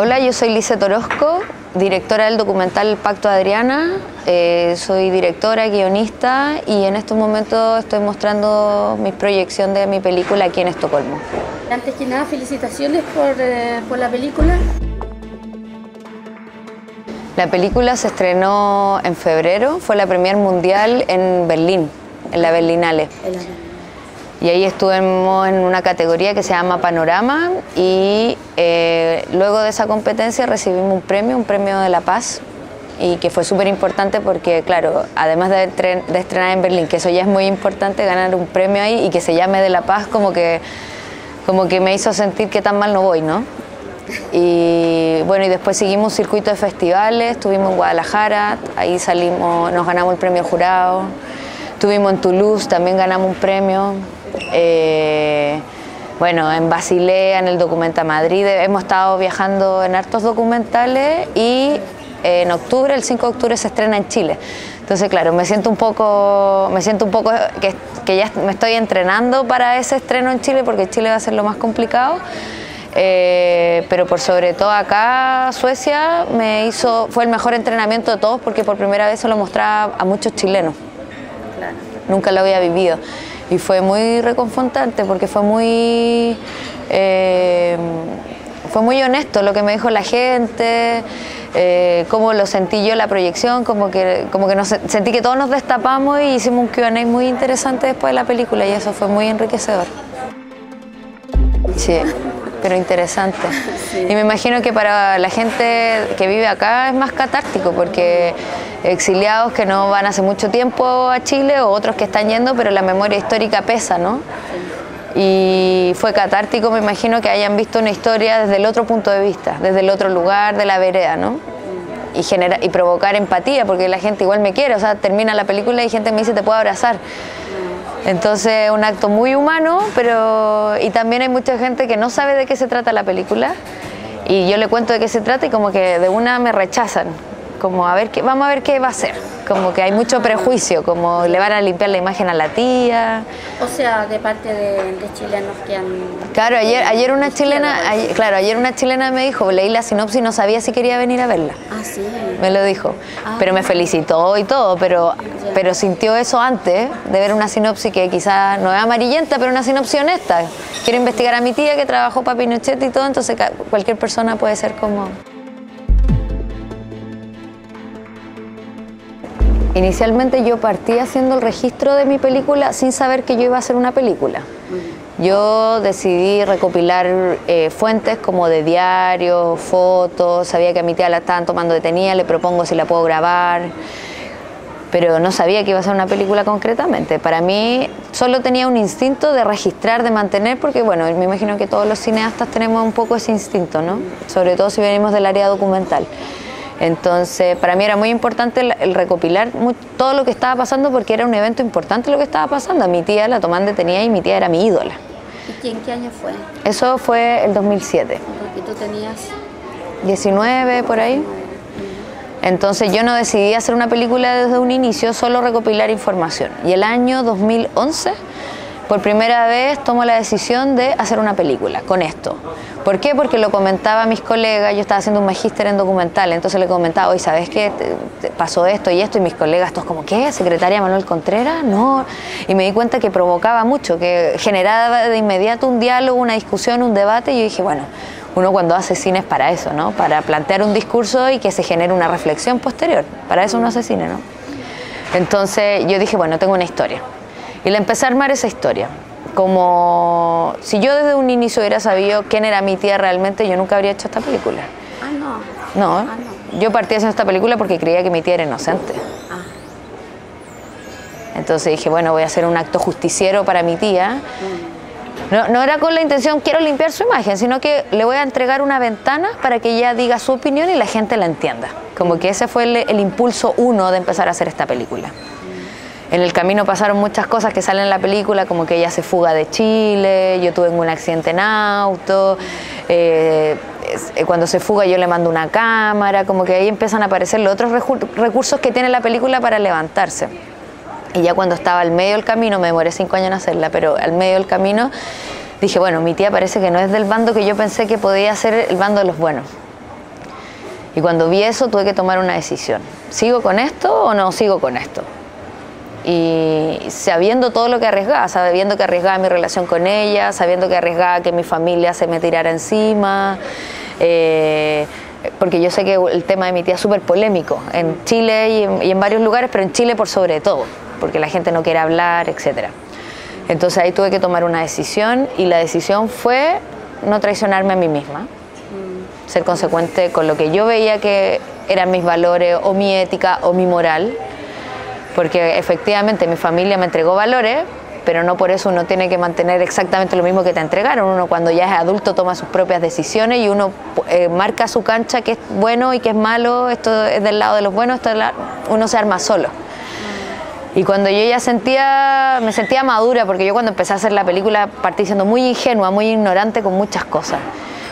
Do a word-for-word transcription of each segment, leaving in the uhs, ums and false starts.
Hola, yo soy Lissette Orozco, directora del documental El pacto de Adriana. Eh, soy directora, guionista y en estos momentos estoy mostrando mi proyección de mi película aquí en Estocolmo. Antes que nada, felicitaciones por, eh, por la película. La película se estrenó en febrero, fue la premier mundial en Berlín, en la Berlinale. Y ahí estuvimos en una categoría que se llama Panorama y eh, luego de esa competencia recibimos un premio, un premio de La Paz, y que fue súper importante porque, claro, además de, de estrenar en Berlín, que eso ya es muy importante, ganar un premio ahí y que se llame de La Paz, como que, como que me hizo sentir que tan mal no voy, ¿no? Y bueno, y después seguimos un circuito de festivales, estuvimos en Guadalajara, ahí salimos, nos ganamos el premio jurado, estuvimos en Toulouse, también ganamos un premio. Eh, bueno, en Basilea, en el Documenta Madrid, hemos estado viajando en hartos documentales y en octubre, el cinco de octubre se estrena en Chile. Entonces, claro, me siento un poco, me siento un poco que, que ya me estoy entrenando para ese estreno en Chile porque Chile va a ser lo más complicado. Eh, pero por sobre todo acá, Suecia me hizo, fue el mejor entrenamiento de todos porque por primera vez se lo mostraba a muchos chilenos. Claro. Nunca lo había vivido. Y fue muy reconfortante porque fue muy, eh, fue muy honesto lo que me dijo la gente, eh, cómo lo sentí yo en la proyección, como que, como que nos, sentí que todos nos destapamos y hicimos un Q and A muy interesante después de la película y eso fue muy enriquecedor. Sí, pero interesante. Sí. Y me imagino que para la gente que vive acá es más catártico porque exiliados que no van hace mucho tiempo a Chile o otros que están yendo, pero la memoria histórica pesa, ¿no? Y fue catártico, me imagino, que hayan visto una historia desde el otro punto de vista, desde el otro lugar, de la vereda, ¿no? Y, genera, y provocar empatía, porque la gente igual me quiere, o sea, termina la película y gente me dice, te puedo abrazar. Entonces, un acto muy humano, pero... Y también hay mucha gente que no sabe de qué se trata la película y yo le cuento de qué se trata y como que de una me rechazan. Como a ver qué, vamos a ver qué va a ser, como que hay mucho prejuicio, como le van a limpiar la imagen a la tía. O sea, de parte de, de chilenos que han... Claro, ayer, ayer una chilena, ayer, claro, ayer una chilena me dijo, leí la sinopsis y no sabía si quería venir a verla. Ah, sí. Me lo dijo, ah, pero me felicitó y todo, pero, pero sintió eso antes de ver una sinopsis que quizás no es amarillenta, pero una sinopsis honesta. Quiero investigar a mi tía que trabajó para Pinochet y todo, entonces cualquier persona puede ser como... Inicialmente yo partí haciendo el registro de mi película sin saber que yo iba a hacer una película. Yo decidí recopilar eh, fuentes como de diarios, fotos, sabía que a mi tía la estaban tomando detenida, le propongo si la puedo grabar, pero no sabía que iba a ser una película concretamente. Para mí solo tenía un instinto de registrar, de mantener, porque bueno, me imagino que todos los cineastas tenemos un poco ese instinto, ¿no? Sobre todo si venimos del área documental. Entonces, para mí era muy importante el, el recopilar muy, todo lo que estaba pasando porque era un evento importante lo que estaba pasando. A mi tía la tomaban detenida y mi tía era mi ídola. ¿Y en qué año fue? Eso fue el dos mil siete. ¿Y tú tenías? diecinueve, por ahí. Entonces, yo no decidí hacer una película desde un inicio, solo recopilar información. Y el año dos mil once... por primera vez tomo la decisión de hacer una película con esto. ¿Por qué? Porque lo comentaba a mis colegas, yo estaba haciendo un magíster en documental, entonces le comentaba, oye, ¿sabes qué? Pasó esto y esto, y mis colegas todos como, ¿qué? ¿Secretaria Manuel Contreras? No. Y me di cuenta que provocaba mucho, que generaba de inmediato un diálogo, una discusión, un debate, y yo dije, bueno, uno cuando hace cine es para eso, ¿no? Para plantear un discurso y que se genere una reflexión posterior. Para eso uno hace cine, ¿no? Entonces yo dije, bueno, tengo una historia. Y le empecé a armar esa historia, como si yo desde un inicio hubiera sabido quién era mi tía realmente, yo nunca habría hecho esta película. Ah, no. No, ah, no. Yo partí haciendo esta película porque creía que mi tía era inocente. Ah. Entonces dije, bueno, voy a hacer un acto justiciero para mi tía. No, no era con la intención, quiero limpiar su imagen, sino que le voy a entregar una ventana para que ella diga su opinión y la gente la entienda. Como que ese fue el, el impulso uno de empezar a hacer esta película. En el camino pasaron muchas cosas que salen en la película, como que ella se fuga de Chile, yo tuve un accidente en auto, eh, cuando se fuga yo le mando una cámara, como que ahí empiezan a aparecer los otros recursos que tiene la película para levantarse. Y ya cuando estaba al medio del camino, me demoré cinco años en hacerla, pero al medio del camino dije, bueno, mi tía parece que no es del bando que yo pensé que podía ser el bando de los buenos. Y cuando vi eso tuve que tomar una decisión. ¿Sigo con esto o no sigo con esto? Y sabiendo todo lo que arriesgaba, sabiendo que arriesgaba mi relación con ella, sabiendo que arriesgaba que mi familia se me tirara encima, eh, porque yo sé que el tema de mi tía es súper polémico en Chile y en, y en varios lugares, pero en Chile por sobre todo, porque la gente no quiere hablar, etcétera. Entonces ahí tuve que tomar una decisión y la decisión fue no traicionarme a mí misma, ser consecuente con lo que yo veía que eran mis valores o mi ética o mi moral, porque efectivamente mi familia me entregó valores, pero no por eso uno tiene que mantener exactamente lo mismo que te entregaron. Uno cuando ya es adulto toma sus propias decisiones y uno eh, marca su cancha, qué es bueno y qué es malo, esto es del lado de los buenos, esto es la... uno se arma solo. Y cuando yo ya sentía, me sentía madura, porque yo cuando empecé a hacer la película partí siendo muy ingenua, muy ignorante con muchas cosas.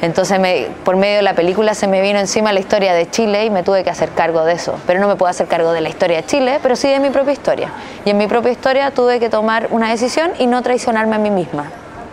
Entonces, me, por medio de la película se me vino encima la historia de Chile y me tuve que hacer cargo de eso. Pero no me puedo hacer cargo de la historia de Chile, pero sí de mi propia historia. Y en mi propia historia tuve que tomar una decisión y no traicionarme a mí misma.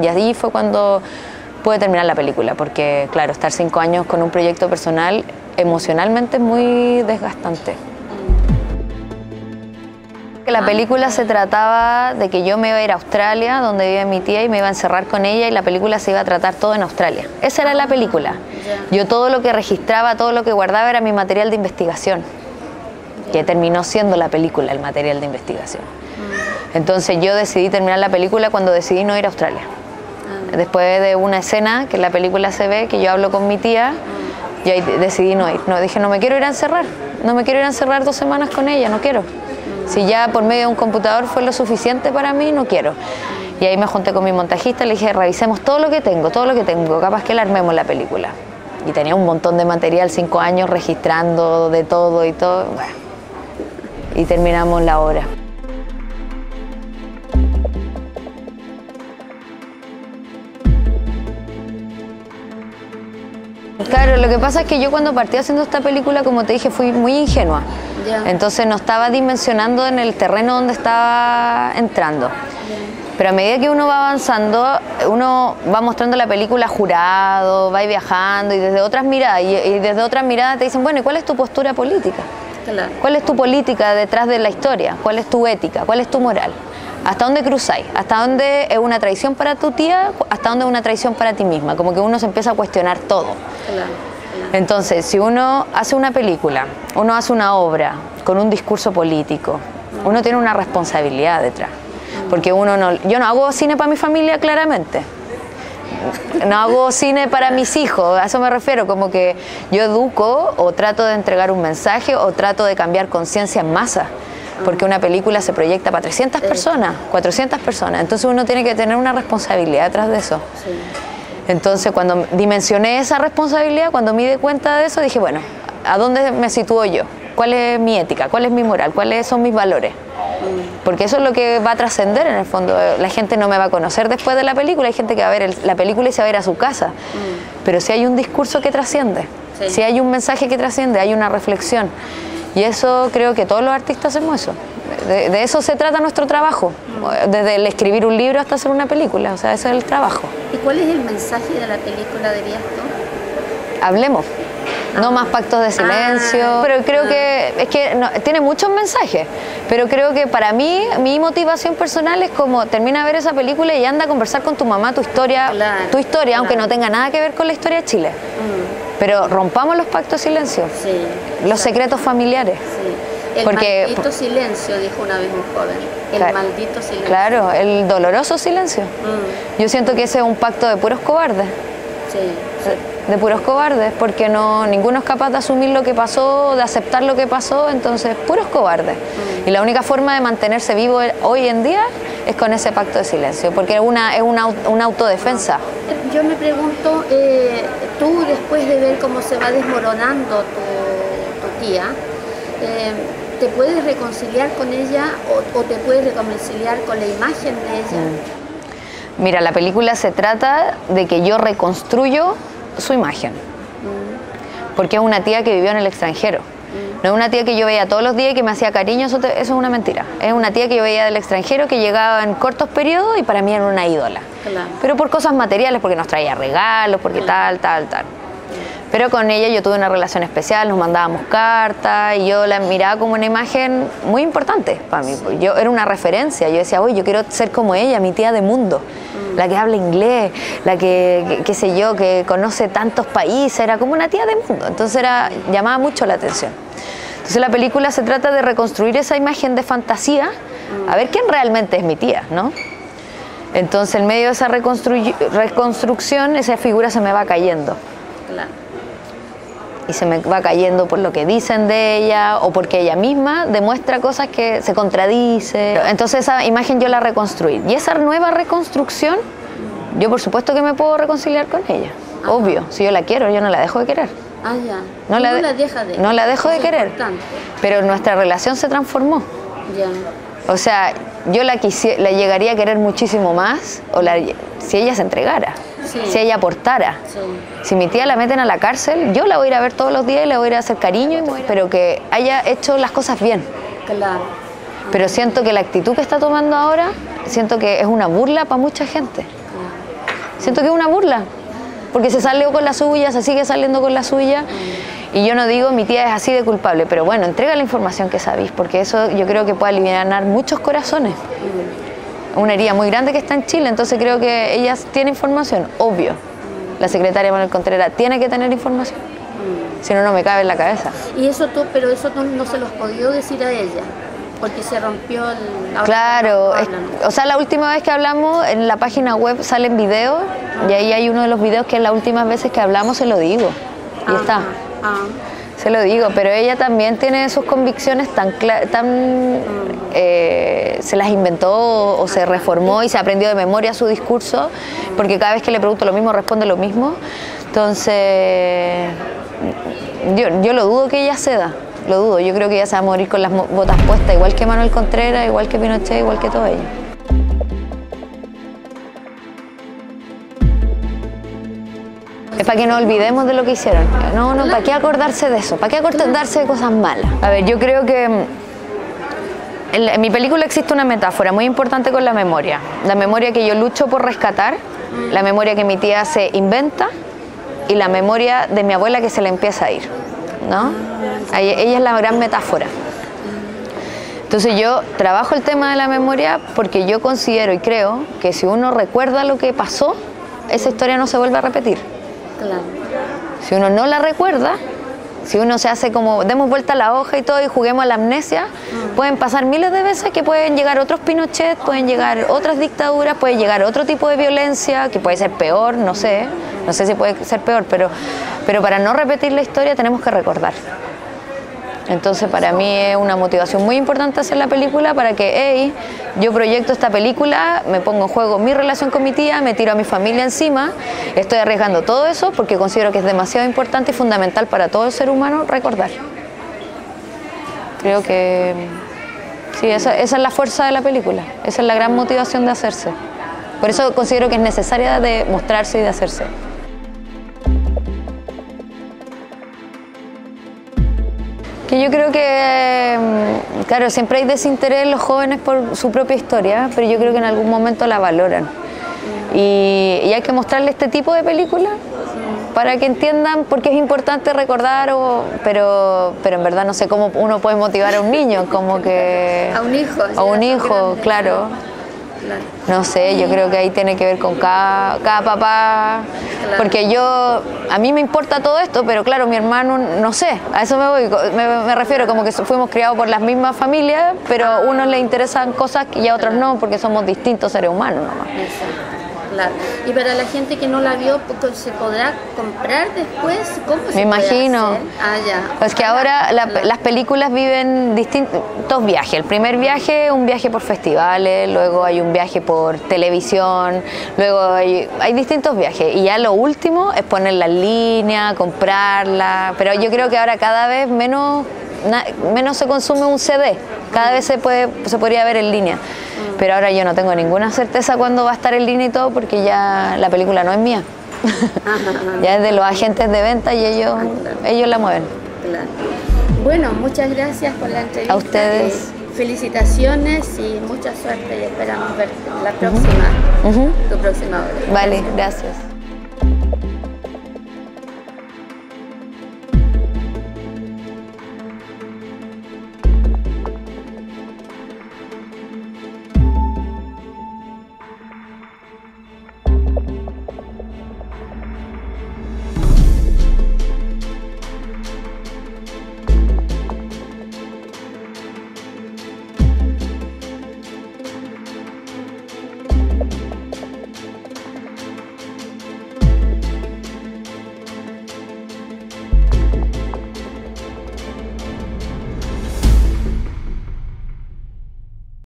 Y allí fue cuando pude terminar la película, porque, claro, estar cinco años con un proyecto personal emocionalmente es muy desgastante. La película se trataba de que yo me iba a ir a Australia, donde vive mi tía, y me iba a encerrar con ella, y la película se iba a tratar todo en Australia. Esa era la película. Yo todo lo que registraba, todo lo que guardaba era mi material de investigación, que terminó siendo la película, el material de investigación. Entonces yo decidí terminar la película cuando decidí no ir a Australia. Después de una escena que en la película se ve, que yo hablo con mi tía, y ahí decidí no ir. No, dije, no me quiero ir a encerrar, no me quiero ir a encerrar dos semanas con ella, no quiero. Si ya por medio de un computador fue lo suficiente para mí, no quiero. Y ahí me junté con mi montajista, le dije, revisemos todo lo que tengo, todo lo que tengo, capaz que la armemos la película. Y tenía un montón de material, cinco años registrando de todo y todo. Bueno, y terminamos la obra. Claro, lo que pasa es que yo cuando partí haciendo esta película, como te dije, fui muy ingenua. Yeah. Entonces no estaba dimensionando en el terreno donde estaba entrando. Yeah. Pero a medida que uno va avanzando, uno va mostrando la película jurado, va viajando y desde otras miradas. Y, y desde otras miradas te dicen, bueno, ¿y cuál es tu postura política? Claro. ¿Cuál es tu política detrás de la historia? ¿Cuál es tu ética? ¿Cuál es tu moral? ¿Hasta dónde cruzáis? ¿Hasta dónde es una traición para tu tía? ¿Hasta dónde es una traición para ti misma? Como que uno se empieza a cuestionar todo. Claro, claro. Entonces, si uno hace una película, uno hace una obra con un discurso político, no. Uno tiene una responsabilidad detrás. No. Porque uno no... Yo no hago cine para mi familia, claramente. No hago cine para mis hijos, a eso me refiero. Como que yo educo o trato de entregar un mensaje o trato de cambiar conciencia en masa. Porque una película se proyecta para trescientas personas, cuatrocientas personas. Entonces uno tiene que tener una responsabilidad detrás de eso. Sí. Entonces cuando dimensioné esa responsabilidad, cuando me di cuenta de eso, dije, bueno, ¿a dónde me sitúo yo? ¿Cuál es mi ética? ¿Cuál es mi moral? ¿Cuáles son mis valores? Porque eso es lo que va a trascender en el fondo. La gente no me va a conocer después de la película. Hay gente que va a ver el, la película y se va a ir a su casa. Mm. Pero si hay un discurso que trasciende, sí. Si hay un mensaje que trasciende, hay una reflexión. Y eso creo que todos los artistas hacemos eso. De, de eso se trata nuestro trabajo, desde el escribir un libro hasta hacer una película, o sea, ese es el trabajo. ¿Y cuál es el mensaje de la película de Viasto? Hablemos, ah. No más pactos de silencio, ah. Pero creo ah. que, es que no, tiene muchos mensajes, pero creo que para mí, mi motivación personal es como termina de ver esa película y anda a conversar con tu mamá tu historia, claro. tu historia claro. aunque no tenga nada que ver con la historia de Chile. Mm. Pero rompamos los pactos de silencio, sí, los secretos familiares. Sí. El porque, maldito silencio, dijo una vez un joven. El claro, maldito silencio. Claro, el doloroso silencio. Mm. Yo siento que ese es un pacto de puros cobardes. Sí, sí. De puros cobardes, porque no, ninguno es capaz de asumir lo que pasó, de aceptar lo que pasó, entonces puros cobardes. Mm. Y la única forma de mantenerse vivo hoy en día es con ese pacto de silencio, porque una, es una, una autodefensa. No. Yo me pregunto, eh, tú después de ver cómo se va desmoronando tu, tu tía, eh, ¿te puedes reconciliar con ella o, o te puedes reconciliar con la imagen de ella? Mm. Mira, la película se trata de que yo reconstruyo su imagen. Mm. Porque es una tía que vivió en el extranjero. Mm. No es una tía que yo veía todos los días y que me hacía cariño, eso, te, eso es una mentira. Es una tía que yo veía del extranjero que llegaba en cortos periodos y para mí era una ídola. Claro. Pero por cosas materiales, porque nos traía regalos, porque mm. tal, tal, tal. Mm. Pero con ella yo tuve una relación especial, nos mandábamos cartas y yo la miraba como una imagen muy importante para mí. Yo era una referencia, yo decía, uy, yo quiero ser como ella, mi tía de mundo, la que habla inglés, la que, qué sé yo, que conoce tantos países, era como una tía de mundo. Entonces era, llamaba mucho la atención. Entonces la película se trata de reconstruir esa imagen de fantasía, a ver quién realmente es mi tía, ¿no? Entonces en medio de esa reconstrucción, esa figura se me va cayendo. Claro. Y se me va cayendo por lo que dicen de ella o porque ella misma demuestra cosas que se contradice. Entonces esa imagen yo la reconstruí. Y esa nueva reconstrucción, yo por supuesto que me puedo reconciliar con ella. Ajá. Obvio, si yo la quiero, yo no la dejo de querer. Ah, ya. No la, de la deja de No la dejo de querer. Importante. Pero nuestra relación se transformó. Ya. O sea, yo la, la llegaría a querer muchísimo más o la, si ella se entregara, sí. Si ella aportara. Sí. Si mi tía la meten a la cárcel, yo la voy a ir a ver todos los días y le voy a ir a hacer cariño, pero que haya hecho las cosas bien. Claro. Pero siento que la actitud que está tomando ahora, siento que es una burla para mucha gente. Siento que es una burla, porque se salió con la suya, se sigue saliendo con la suya. Y yo no digo, mi tía es así de culpable, pero bueno, entrega la información que sabís, porque eso yo creo que puede aliviar muchos corazones. Una herida muy grande que está en Chile, entonces creo que ella tiene información, obvio. La secretaria Manuel Contreras tiene que tener información, si no, no me cabe en la cabeza. Y eso tú, pero eso tú no se los podía decir a ella, porque se rompió el... La claro, es, o sea, la última vez que hablamos, en la página web salen videos, y ahí hay uno de los videos que las últimas veces que hablamos se lo digo, y ajá, está. Ah. Se lo digo, pero ella también tiene sus convicciones tan tan eh, se las inventó o, o se reformó y se aprendió de memoria su discurso, porque cada vez que le pregunto lo mismo responde lo mismo. Entonces yo, yo lo dudo que ella ceda, lo dudo. Yo creo que ella se va a morir con las botas puestas, igual que Manuel Contreras, igual que Pinochet, igual que todo ello. Es para que no olvidemos de lo que hicieron. No, no, ¿para qué acordarse de eso? ¿Para qué acordarse de cosas malas? A ver, yo creo que en, la, en mi película existe una metáfora muy importante con la memoria. La memoria que yo lucho por rescatar, la memoria que mi tía se inventa y la memoria de mi abuela que se le empieza a ir, ¿no? Ella es la gran metáfora. Entonces yo trabajo el tema de la memoria porque yo considero y creo que si uno recuerda lo que pasó, esa historia no se vuelve a repetir. Claro. Si uno no la recuerda, si uno se hace como, demos vuelta a la hoja y todo y juguemos a la amnesia, mm. pueden pasar miles de veces que pueden llegar otros Pinochet, pueden llegar otras dictaduras, puede llegar otro tipo de violencia, que puede ser peor, no sé, no sé si puede ser peor, pero, pero para no repetir la historia tenemos que recordar. Entonces para mí es una motivación muy importante hacer la película para que, hey, yo proyecto esta película, me pongo en juego mi relación con mi tía, me tiro a mi familia encima, estoy arriesgando todo eso porque considero que es demasiado importante y fundamental para todo el ser humano recordar. Creo que sí, esa, esa es la fuerza de la película, esa es la gran motivación de hacerse. Por eso considero que es necesaria de mostrarse y de hacerse. Yo creo que, claro, siempre hay desinterés en los jóvenes por su propia historia, pero yo creo que en algún momento la valoran. Y, y hay que mostrarle este tipo de películas para que entiendan por qué es importante recordar, o, pero, pero en verdad no sé cómo uno puede motivar a un niño, como que... A un hijo. A un hijo, claro. No sé, yo creo que ahí tiene que ver con cada, cada papá, porque yo, a mí me importa todo esto, pero claro, mi hermano, no sé, a eso me voy, me, me refiero como que fuimos criados por las mismas familias, pero a unos les interesan cosas y a otros no, porque somos distintos seres humanos nomás. Claro. Y para la gente que no la vio, ¿se podrá comprar después? ¿Cómo se Me imagino. Ah, ya. Pues que ahora la, las películas viven distintos viajes. El primer viaje, un viaje por festivales, luego hay un viaje por televisión, luego hay, hay distintos viajes. Y ya lo último es ponerla en línea, comprarla. Pero yo creo que ahora cada vez menos, na, menos se consume un C D. Cada vez se, puede, se podría ver en línea. Pero ahora yo no tengo ninguna certeza cuándo va a estar en línea y todo, porque ya la película no es mía. Ajá, ajá. Ya es de los agentes de venta y ellos, ah, claro. ellos la mueven. Claro. Bueno, muchas gracias por la entrevista. A ustedes. Eh, felicitaciones y mucha suerte y esperamos ver la próxima, uh-huh. tu próxima obra. Vale, gracias. gracias.